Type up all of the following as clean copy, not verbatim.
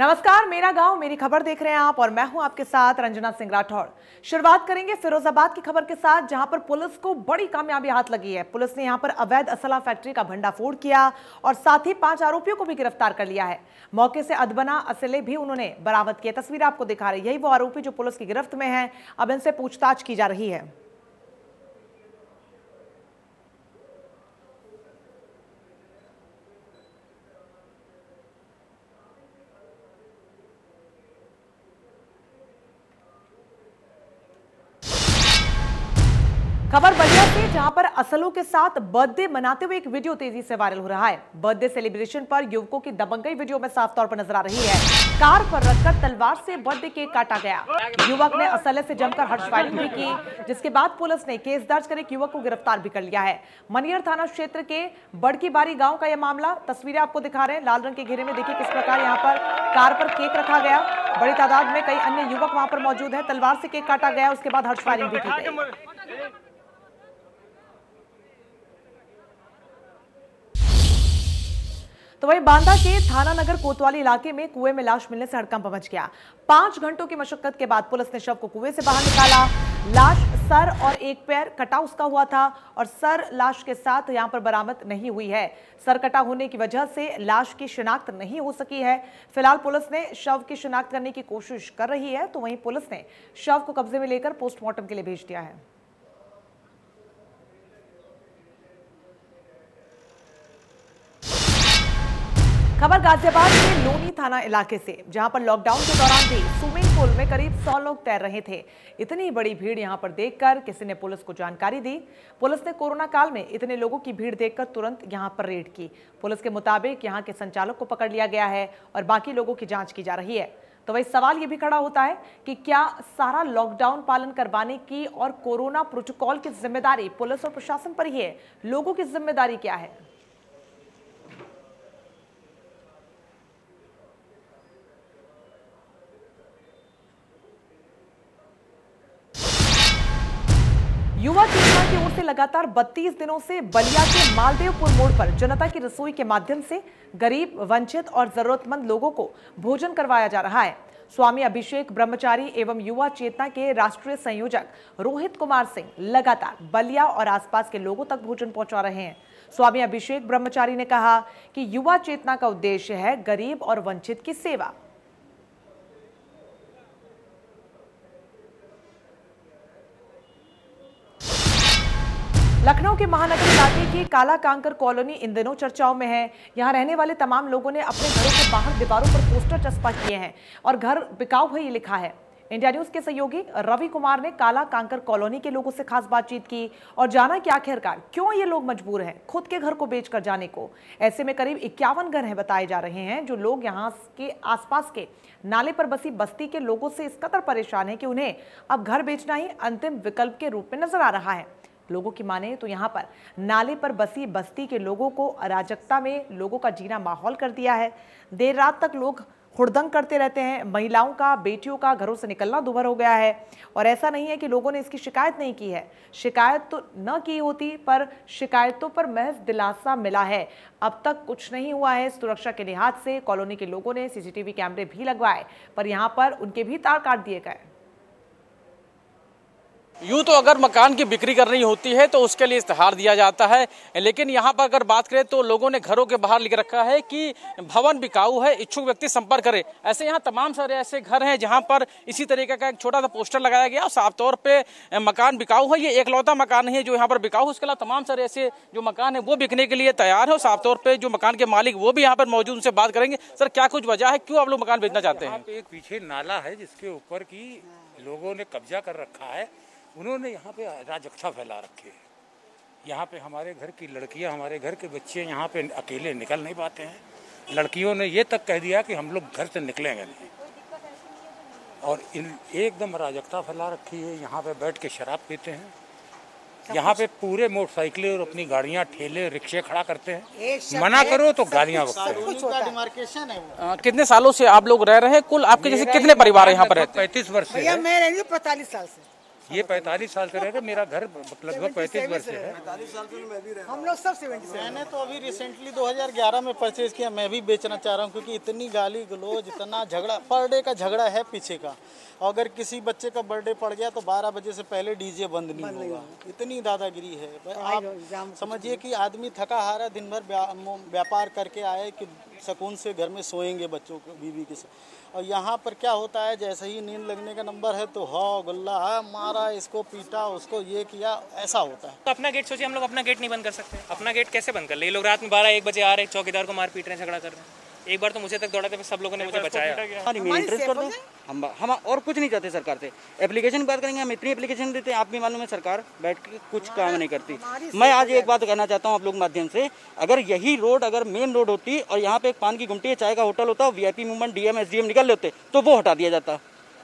नमस्कार, मेरा गांव मेरी खबर देख रहे हैं आप और मैं हूं आपके साथ रंजना सिंह राठौर। शुरुआत करेंगे फिरोजाबाद की खबर के साथ, जहां पर पुलिस को बड़ी कामयाबी हाथ लगी है। पुलिस ने यहां पर अवैध असला फैक्ट्री का भंडाफोड़ किया और साथ ही 5 आरोपियों को भी गिरफ्तार कर लिया है। मौके से अधबना असले भी उन्होंने बरामद किए। तस्वीर आपको दिखा रही है, यही वो आरोपी जो पुलिस की गिरफ्त में है। अब इनसे पूछताछ की जा रही है। खबर बलिया से, जहां पर असलों के साथ बर्थडे मनाते हुए एक वीडियो तेजी से वायरल हो रहा है। बर्थडे सेलिब्रेशन पर युवकों की दबंगई वीडियो में साफ तौर पर नजर आ रही है। कार पर रखकर तलवार से बर्थडे केक काटा गया। युवक ने असले से जमकर हर्ष फायरिंग भी की, जिसके बाद पुलिस ने केस दर्ज कर एक युवक को गिरफ्तार भी कर लिया है। मनियर थाना क्षेत्र के बड़की बारी गाँव का यह मामला। तस्वीरें आपको दिखा रहे हैं, लाल रंग के घेरे में देखिए किस प्रकार यहाँ पर कार पर केक रखा गया। बड़ी तादाद में कई अन्य युवक वहाँ पर मौजूद है। तलवार से केक काटा गया, उसके बाद हर्ष फायरिंग भी की गई। तो वही बांदा के थाना नगर कोतवाली इलाके में कुएं में लाश मिलने से हड़कंप मच गया। 5 घंटों की मशक्कत के बाद पुलिस ने शव को कुएं से बाहर निकाला। लाश, सर और एक पैर कटा उसका हुआ था और सर लाश के साथ यहां पर बरामद नहीं हुई है। सर कटा होने की वजह से लाश की शिनाख्त नहीं हो सकी है। फिलहाल पुलिस ने शव की शिनाख्त करने की कोशिश कर रही है। तो वहीं पुलिस ने शव को कब्जे में लेकर पोस्टमार्टम के लिए भेज दिया है। खबर गाजियाबाद के लोनी थाना इलाके से, जहां पर लॉकडाउन के दौरान भी स्विमिंग पूल में करीब 100 लोग तैर रहे थे। इतनी बड़ी भीड़ यहां पर देखकर किसी ने पुलिस को जानकारी दी। पुलिस ने कोरोना काल में इतने लोगों की भीड़ देखकर तुरंत यहां पर रेड की। पुलिस के मुताबिक यहां के संचालक को पकड़ लिया गया है और बाकी लोगों की जाँच की जा रही है। तो वही सवाल ये भी खड़ा होता है कि क्या सारा लॉकडाउन पालन करवाने की और कोरोना प्रोटोकॉल की जिम्मेदारी पुलिस और प्रशासन पर ही है? लोगों की जिम्मेदारी क्या है? युवा सेना की ओर से लगातार 32 दिनों से बलिया के मालदेवपुर मोड़ पर जनता की रसोई के माध्यम से गरीब, वंचित और जरूरतमंद लोगों को भोजन करवाया जा रहा है। स्वामी अभिषेक ब्रह्मचारी एवं युवा चेतना के राष्ट्रीय संयोजक रोहित कुमार सिंह लगातार बलिया और आसपास के लोगों तक भोजन पहुंचा रहे हैं। स्वामी अभिषेक ब्रह्मचारी ने कहा कि युवा चेतना का उद्देश्य है गरीब और वंचित की सेवा। लखनऊ के महानगर इलाके की काला कांकर कॉलोनी इन दिनों चर्चाओं में है। यहाँ रहने वाले तमाम लोगों ने अपने घरों के बाहर दीवारों पर पोस्टर चस्पा किए हैं और घर बिकाऊ है ये लिखा है। इंडिया न्यूज के सहयोगी रवि कुमार ने काला कांकर कॉलोनी के लोगों से खास बातचीत की और जाना कि आखिरकार क्यों ये लोग मजबूर हैं खुद के घर को बेचकर जाने को। ऐसे में करीब 51 घर हैं बताए जा रहे हैं। जो लोग यहाँ के आसपास के नाले पर बसी बस्ती के लोगों से इस कदर परेशान है कि उन्हें अब घर बेचना ही अंतिम विकल्प के रूप में नजर आ रहा है। लोगों की माने तो यहाँ पर नाले पर बसी बस्ती के लोगों को अराजकता में लोगों का जीना माहौल कर दिया है। देर रात तक लोग हुड़दंग करते रहते हैं। महिलाओं का, बेटियों का घरों से निकलना दूभर हो गया है। और ऐसा नहीं है कि लोगों ने इसकी शिकायत नहीं की है, शिकायत तो न की होती, पर शिकायतों पर महज दिलासा मिला है। अब तक कुछ नहीं हुआ है। सुरक्षा के लिहाज से कॉलोनी के लोगों ने CCTV कैमरे भी लगवाए, पर यहाँ पर उनके भी तार काट दिए गए। यूँ तो अगर मकान की बिक्री करनी होती है तो उसके लिए इश्तहार दिया जाता है, लेकिन यहाँ पर अगर बात करें तो लोगों ने घरों के बाहर लिख रखा है कि भवन बिकाऊ है, इच्छुक व्यक्ति संपर्क करे। ऐसे यहाँ तमाम सारे ऐसे घर हैं जहाँ पर इसी तरीके का एक छोटा सा पोस्टर लगाया गया। साफ तौर पे मकान बिकाऊ है, ये एकलौता मकान नहीं है जो यहाँ पर बिकाऊ है। उसके अलावा तमाम सारे ऐसे जो मकान है वो बिकने के लिए तैयार है। और साफ तौर पर जो मकान के मालिक वो भी यहाँ पर मौजूद, उनसे बात करेंगे। सर, क्या कुछ वजह है क्यों आप लोग मकान बेचना चाहते हैं? एक पीछे नाला है जिसके ऊपर की लोगों ने कब्जा कर रखा है, उन्होंने यहाँ पे अराजकता फैला रखी है। यहाँ पे हमारे घर की लड़कियाँ, हमारे घर के बच्चे यहाँ पे अकेले निकल नहीं पाते हैं। लड़कियों ने ये तक कह दिया कि हम लोग घर से निकलेंगे नहीं, और इन एकदम अराजकता फैला रखी है। यहाँ पे बैठ के शराब पीते हैं, यहाँ पे पूरे मोटरसाइकिलें और अपनी गाड़ियाँ, ठेले, रिक्शे खड़ा करते हैं। मना करो तो गाड़ियाँ बकते हैं। कितने सालों से आप लोग रह रहे हैं? कुल आपके जैसे कितने परिवार यहाँ पर रहते हैं? 35 वर्ष से। 45 साल से। ये 45 साल से रह रहे, मेरा घर लगभग 35 वर्ष है। 45 साल से मैं भी रह रहा हूं। हम लोग सब 70। मैंने तो अभी रिसेंटली 2011 में परचेज किया, मैं भी बेचना चाह रहा हूं क्योंकि इतनी गाली गलोज, इतना झगड़ा, पर डे का झगड़ा है पीछे का। अगर किसी बच्चे का बर्थडे पड़ गया तो 12 बजे से पहले डीजे बंद नहीं होगा, इतनी दादागिरी है। आप समझिए कि आदमी थका हारा दिन भर व्यापार करके आए कि सुकून से घर में सोएंगे बच्चों को बीवी के साथ, और यहाँ पर क्या होता है जैसे ही नींद लगने का नंबर है तो हाँ गल्ला है, मारा इसको, पीटा उसको, ये किया, ऐसा होता है। तो अपना गेट सोचिए, हम लोग अपना गेट नहीं बंद कर सकते? अपना गेट कैसे बंद कर ले? लोग रात में 12-1 बजे आ रहे, चौकीदार को मार पीट रहे, झगड़ा कर रहे हैं। एक बार तो मुझे तक दौड़ा था, सब लोगों ने मुझे बचाया। इंटरेस्ट कर दो, हम और कुछ नहीं चाहते सरकार से। एप्लीकेशन की बात करेंगे, हम इतनी एप्लीकेशन देते हैं, आप भी मालूम है सरकार बैठ के कुछ काम नहीं करती। मैं आज एक बात कहना चाहता हूँ आप लोग माध्यम से, अगर यही रोड अगर मेन रोड होती और यहाँ पे एक पान की गुमटी है, चाय का होटल होता, VIP मूवमेंट DM SDM निकल लेते तो वो हटा दिया जाता।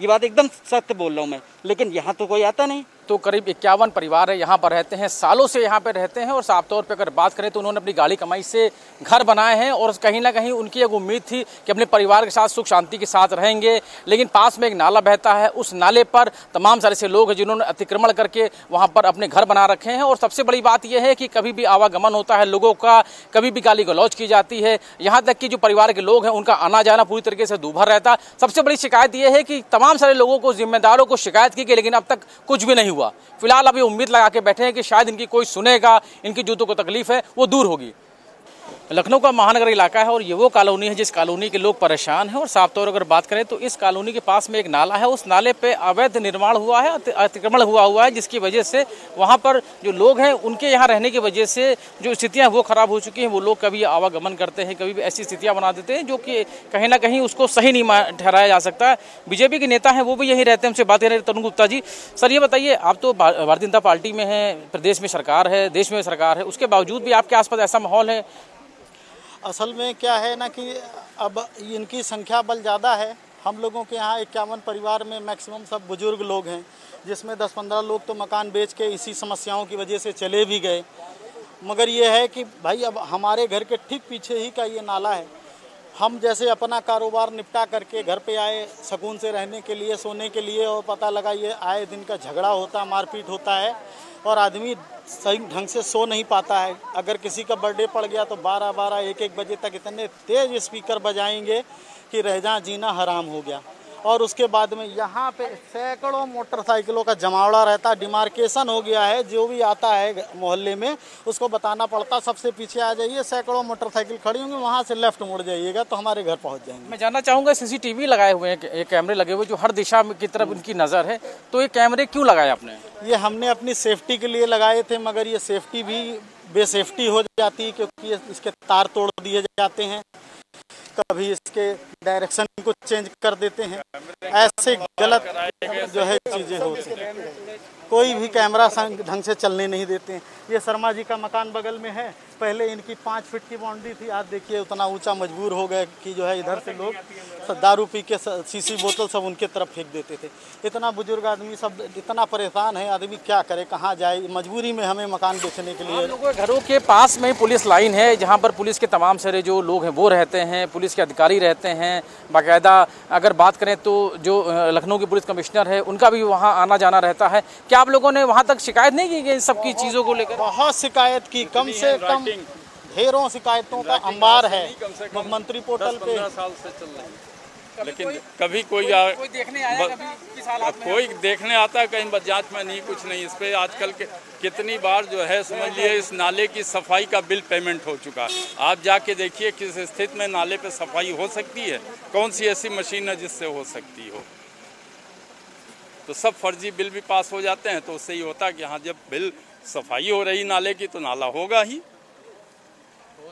ये बात एकदम सत्य बोल रहा हूँ मैं, लेकिन यहाँ तो कोई आता नहीं। तो करीब 51 परिवार है यहाँ पर रहते हैं, सालों से यहाँ पर रहते हैं, और साफ तौर पे अगर बात करें तो उन्होंने अपनी गाली कमाई से घर बनाए हैं, और कहीं ना कहीं उनकी एक उम्मीद थी कि अपने परिवार के साथ सुख शांति के साथ रहेंगे। लेकिन पास में एक नाला बहता है, उस नाले पर तमाम सारे से लोग हैं जिन्होंने अतिक्रमण करके वहाँ पर अपने घर बना रखे हैं, और सबसे बड़ी बात यह है कि कभी भी आवागमन होता है लोगों का, कभी भी गाली गलौज की जाती है, यहाँ तक कि जो परिवार के लोग हैं उनका आना जाना पूरी तरीके से दूभर रहता है। सबसे बड़ी शिकायत यह है कि तमाम सारे लोगों को, जिम्मेदारों को शिकायत की गई, लेकिन अब तक कुछ भी नहीं हुआ। फिलहाल अभी उम्मीद लगा के बैठे हैं कि शायद इनकी कोई सुनेगा, इनकी जो तो तकलीफ है वो दूर होगी। लखनऊ का महानगर इलाका है और ये वो कॉलोनी है जिस कॉलोनी के लोग परेशान हैं, और साफ तौर अगर बात करें तो इस कॉलोनी के पास में एक नाला है, उस नाले पे अवैध निर्माण हुआ है, अतिक्रमण हुआ है, जिसकी वजह से वहाँ पर जो लोग हैं उनके यहाँ रहने की वजह से जो स्थितियाँ वो खराब हो चुकी हैं। वो लोग कभी आवागमन करते हैं, कभी भी ऐसी स्थितियाँ बना देते हैं जो कि कहीं ना कहीं उसको सही नहीं ठहराया जा सकता है। बीजेपी के नेता हैं वो भी यहीं रहते हैं, हमसे बात कर रहे हैं। तरुण गुप्ता जी, सर ये बताइए, आप तो भारतीय जनता पार्टी में हैं, प्रदेश में सरकार है, देश में सरकार है, उसके बावजूद भी आपके आसपास ऐसा माहौल है? असल में क्या है ना कि अब इनकी संख्या बल ज़्यादा है। हम लोगों के यहाँ 51 परिवार में मैक्सिमम सब बुज़ुर्ग लोग हैं, जिसमें 10-15 लोग तो मकान बेच के इसी समस्याओं की वजह से चले भी गए। मगर ये है कि भाई अब हमारे घर के ठीक पीछे ही का ये नाला है। हम जैसे अपना कारोबार निपटा करके घर पे आए सुकून से रहने के लिए, सोने के लिए, और पता लगा ये आए दिन का झगड़ा होता, मारपीट होता है, और आदमी सही ढंग से सो नहीं पाता है। अगर किसी का बर्थडे पड़ गया तो 12-1 बजे तक इतने तेज़ स्पीकर बजाएंगे कि रहना जीना हराम हो गया। और उसके बाद में यहाँ पे सैकड़ों मोटरसाइकिलों का जमावड़ा रहता, डिमार्केशन हो गया है, जो भी आता है मोहल्ले में उसको बताना पड़ता सबसे पीछे आ जाइए, सैकड़ों मोटरसाइकिल खड़ी होंगी, वहाँ से लेफ्ट मुड़ जाइएगा तो हमारे घर पहुँच जाएंगे। मैं जानना चाहूँगा, CCTV लगाए हुए हैं, ये कैमरे लगे हुए जो हर दिशा की तरफ उनकी नज़र है, तो ये कैमरे क्यों लगाए आपने? ये हमने अपनी सेफ्टी के लिए लगाए थे, मगर ये सेफ्टी भी बेसेफ्टी हो जाती है क्योंकि इसके तार तोड़ दिए जाते हैं, कभी इसके डायरेक्शन को चेंज कर देते हैं, ऐसे गलत जो है चीज़ें होती हैं। कोई भी कैमरा ढंग से चलने नहीं देते हैं। ये शर्मा जी का मकान बगल में है, पहले इनकी 5 फीट की बाउंड्री थी, आज देखिए उतना ऊंचा मजबूर हो गया कि जो है इधर से लोग दारू पी के शीशी बोतल सब उनके तरफ फेंक देते थे। इतना बुजुर्ग आदमी सब इतना परेशान है, आदमी क्या करे, कहाँ जाए, मजबूरी में हमें मकान बेचने के लिए। घरों के पास में पुलिस लाइन है जहाँ पर पुलिस के तमाम सारे जो लोग हैं वो रहते हैं, पुलिस के अधिकारी रहते हैं, बाकायदा अगर बात करें तो जो लखनऊ के पुलिस कमिश्नर है उनका भी वहाँ आना जाना रहता है। क्या आप लोगों ने वहाँ तक शिकायत नहीं की गई सबकी चीज़ों को लेकर? बहुत शिकायत की, कम से कम ढेरों शिकायतों का अंबार है मुख्यमंत्री पोर्टल पे। लेकिन कभी कोई देखने आया, कोई देखने आता है, कहीं जांच में नहीं, कुछ नहीं। इस पे आजकल के कितनी बार जो है समझ लिए इस नाले की सफाई का बिल पेमेंट हो चुका है। आप जाके देखिए किस स्थिति में नाले पे सफाई हो सकती है, कौन सी ऐसी मशीन है जिससे हो सकती हो। तो सब फर्जी बिल भी पास हो जाते हैं, तो उससे ही होता है कि हाँ जब बिल सफाई हो रही नाले की तो नाला होगा ही।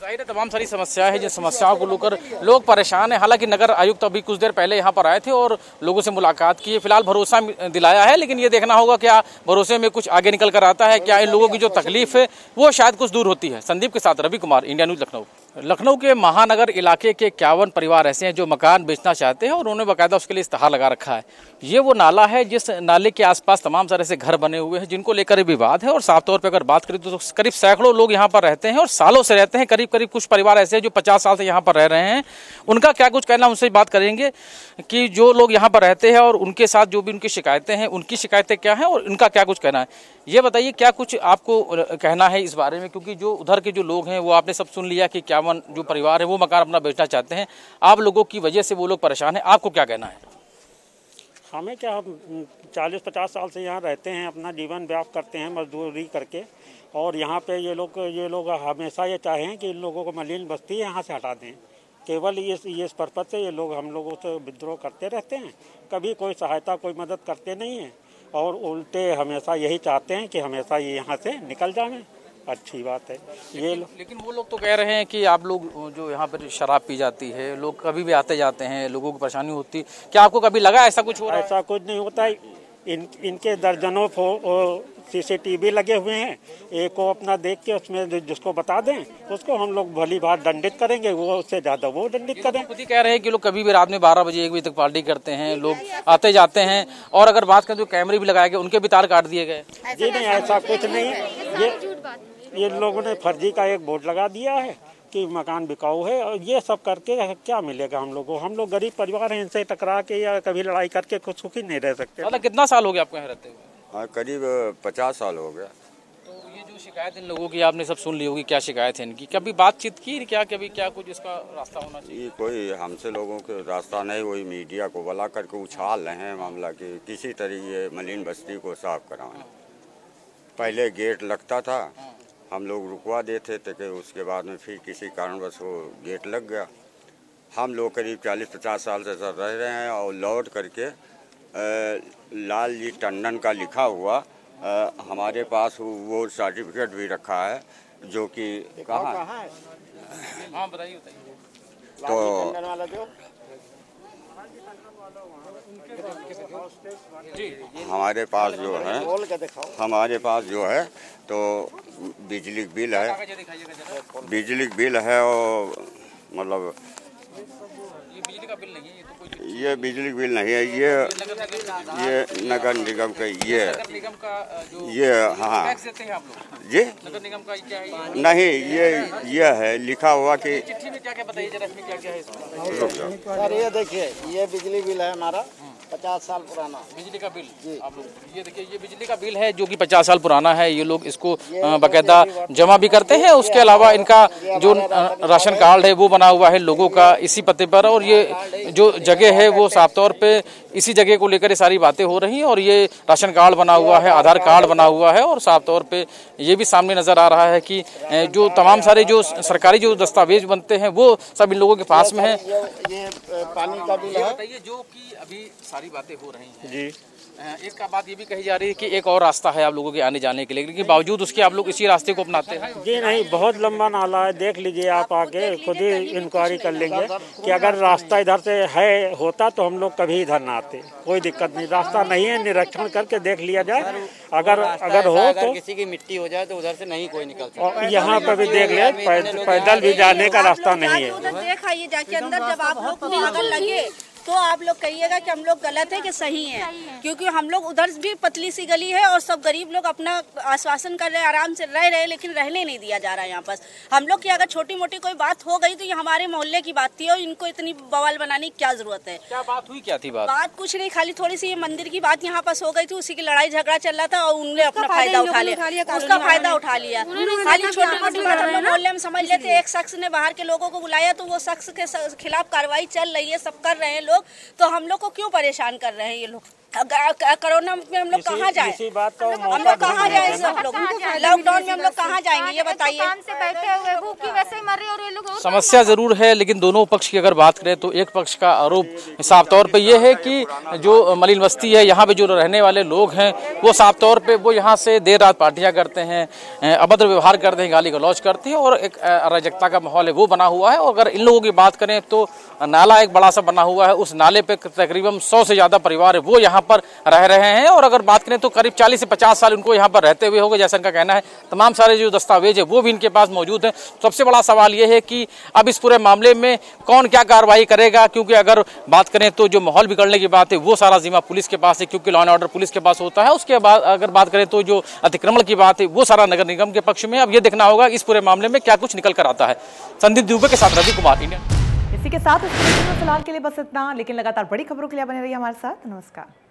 जाहिर है तमाम सारी समस्याएं हैं, जिन समस्याओं को लेकर लोग परेशान हैं। हालांकि नगर आयुक्त अभी कुछ देर पहले यहाँ पर आए थे और लोगों से मुलाकात की, फिलहाल भरोसा दिलाया है, लेकिन ये देखना होगा क्या भरोसे में कुछ आगे निकल कर आता है, क्या इन लोगों की जो तकलीफ है वो शायद कुछ दूर होती है। संदीप के साथ रवि कुमार, इंडिया न्यूज़ लखनऊ। लखनऊ के महानगर इलाके के 51 परिवार ऐसे हैं जो मकान बेचना चाहते हैं और उन्होंने बाकायदा उसके लिए इश्तिहार लगा रखा है। ये वो नाला है जिस नाले के आसपास तमाम सारे ऐसे घर बने हुए हैं जिनको लेकर विवाद है, और साफ तौर पर अगर बात करें तो करीब सैकड़ों लोग यहाँ पर रहते हैं और सालों से रहते हैं, करीब करीब कुछ परिवार ऐसे हैं जो 50 साल से यहाँ पर रह रहे हैं, उनका क्या कुछ कहना, उनसे बात करेंगे कि जो लोग यहाँ पर रहते हैं और उनके साथ जो भी उनकी शिकायतें हैं, उनकी शिकायतें क्या हैं और उनका क्या कुछ कहना है। ये बताइए क्या कुछ आपको कहना है इस बारे में, क्योंकि जो उधर के जो लोग हैं वो आपने सब सुन लिया कि 51 जो परिवार है वो मकान अपना बेचना चाहते हैं, आप लोगों की वजह से वो लोग परेशान हैं, आपको क्या कहना है? हमें क्या, हम 40-50 साल से यहाँ रहते हैं, अपना जीवन व्याप्त करते हैं मजदूरी करके, और यहाँ पे ये लोग हमेशा ये चाहें कि इन लोगों को मलिन बस्ती यहाँ से हटा दें। केवल इस पर्पज से ये लोग हम लोगों से विद्रोह करते रहते हैं, कभी कोई सहायता कोई मदद करते नहीं हैं, और उल्टे हमेशा यही चाहते हैं कि हमेशा ये यहाँ से निकल जाएँ। अच्छी बात है ये, लेकिन वो लोग तो कह रहे हैं कि आप लोग जो यहाँ पर शराब पी जाती है, लोग कभी भी आते जाते हैं, लोगों को परेशानी होती, क्या आपको कभी लगा ऐसा कुछ हो रहा है? ऐसा कुछ नहीं होता है। इनके दर्जनों CCTV लगे हुए हैं, एक को अपना देख के उसमें जिसको बता दें उसको हम लोग भली भांति दंडित करेंगे, वो उससे ज़्यादा वो दंडित करें। खुद ही कह रहे हैं कि लोग कभी भी रात में 12 बजे 1 बजे तक पार्टी करते हैं, लोग आते जाते हैं, और अगर बात करें तो कैमरे भी लगाए गए, उनके भी तार काट दिए गए। जी नहीं, ऐसा कुछ नहीं। ये लोगों ने फर्जी का एक बोर्ड लगा दिया है कि मकान बिकाऊ है, और ये सब करके क्या मिलेगा हम लोगों को? हम लोग गरीब परिवार हैं, इनसे टकरा के या कभी लड़ाई करके कुछ सुखी नहीं रह सकते। मतलब कितना साल हो गया आपको यहाँ रहते हुए? हाँ, करीब 50 साल हो गया। तो ये जो शिकायत इन लोगों की आपने सब सुन ली होगी, क्या शिकायत है इनकी? कभी बातचीत की क्या, कभी क्या कुछ इसका रास्ता होना चाहिए? कोई हमसे लोगों के रास्ता नहीं, वही मीडिया को बुला करके उछाल रहे हैं मामला की किसी तरीके मलिन बस्ती को साफ कराना। पहले गेट लगता था, हम लोग रुकवा देते थे, उसके बाद में फिर किसी कारणवश वो गेट लग गया। हम लोग करीब 40-50 साल से सर रह रहे हैं, और लौट करके लाल जी टंडन का लिखा हुआ हमारे पास वो सर्टिफिकेट भी रखा है, जो कि कहाँ तो हमारे पास जो है तो बिजली बिल है, और मतलब ये बिजली बिल नहीं है, ये नगर निगम का ये हाँ जी नहीं, ये है लिखा हुआ कि सर ये देखिए, ये बिजली बिल है हमारा 50 साल पुराना बिजली का बिल। आप लोग ये देखिए, ये बिजली का बिल है जो कि 50 साल पुराना है। ये लोग इसको बाकायदा जमा भी करते हैं, उसके अलावा इनका जो राशन कार्ड है वो बना हुआ है लोगों का इसी पते पर, और ये जो जगह है वो साफ तौर पे इसी जगह को लेकर ये सारी बातें हो रही हैं, और ये राशन कार्ड बना हुआ है, आधार कार्ड बना हुआ है, और साफ तौर पे ये भी सामने नजर आ रहा है कि जो तमाम सारे जो सरकारी जो दस्तावेज बनते हैं वो सब इन लोगों के पास में है। पानी का बिल बताइए, जो कि अभी सारी बातें हो रही हैं जी। इसका बात ये भी कही जा रही है कि एक और रास्ता है आप लोगों के आने जाने के लिए, लेकिन बावजूद उसके आप लोग इसी रास्ते को अपनाते हैं। जी नहीं, बहुत लंबा नाला है, देख लीजिए आप, आके खुद ही इंक्वायरी कर लेंगे कि अगर रास्ता इधर से है होता तो हम लोग कभी इधर ना आते, कोई दिक्कत नहीं। रास्ता नहीं है, निरीक्षण करके देख लिया जाए, अगर हो तो किसी की मिट्टी हो जाए तो उधर से नहीं कोई निकलता, और यहाँ पर भी देख लिया पैदल भी जाने का रास्ता नहीं है। तो आप लोग कहिएगा कि हम लोग गलत है कि सही है, क्योंकि हम लोग उधर भी पतली सी गली है और सब गरीब लोग अपना आश्वासन कर रहे, आराम से रह रहे, लेकिन रहने नहीं दिया जा रहा है यहाँ पर। हम लोग की अगर छोटी मोटी कोई बात हो गई तो ये हमारे मोहल्ले की बात थी, और इनको इतनी बवाल बनाने की क्या जरूरत है? क्या बात हुई, क्या थी बात? कुछ नहीं, खाली थोड़ी सी ये मंदिर की बात यहाँ पास हो गई थी, उसी की लड़ाई झगड़ा चल रहा था, और उन्होंने अपना फायदा उठा लिया, उसका फायदा उठा लिया। खाली छोटी मोटी बात हम लोग मोहल्ले में समझ लेते, एक शख्स ने बाहर के लोगों को बुलाया तो वो शख्स के खिलाफ कार्रवाई चल रही है, सब कर रहे हैं लोग, तो हम लोग को क्यों परेशान कर रहे हैं ये लोग? कोरोना में हम लोग कहाँ जाए, हम लोग कहाँ जाए, लॉकडाउन में हम लोग कहाँ जाएंगे, ये बताइए। समस्या जरूर है, लेकिन दोनों पक्ष की अगर बात करें तो एक पक्ष का आरोप साफ तौर पे ये है कि जो मलिन बस्ती है, यहाँ पे जो रहने वाले लोग हैं वो साफ तौर पे वो यहाँ से देर रात पार्टियाँ करते हैं, अभद्र व्यवहार करते हैं, गाली गलौज करते हैं, और एक अराजकता का माहौल है वो बना हुआ है। और अगर इन लोगों की बात करें तो नाला एक बड़ा सा बना हुआ है, उस नाले पे तकरीबन 100 से ज्यादा परिवार है वो यहाँ यहाँ पर रह रहे हैं और अगर बात करें तो करीब 40 से 50 साल उनको यहाँ पर रहते हुए हो गए जैसा इनका कहना है। तमाम सारे जो दस्तावेज है वो भी इनके पास मौजूद हैं। सबसे बड़ा सवाल ये है कि अब इस पूरे मामले में कौन क्या कार्रवाई करेगा, क्योंकि अगर बात करें तो जो माहौल बिगड़ने की बात है वो सारा जिम्मा पुलिस के पास है, क्योंकि लॉ एंड ऑर्डर पुलिस के पास होता है। उसके बाद अगर बात करें तो जो अतिक्रमण की बात है वो सारा नगर निगम के पक्ष में। अब ये देखना होगा इस पूरे मामले में क्या कुछ निकल कर आता है। संदीप दुबे के साथ रवि कुमार। इसी के साथ इस फिलहाल के लिए बस इतना, लेकिन लगातार बड़ी खबरों के लिए बने रहिए हमारे साथ। नमस्कार।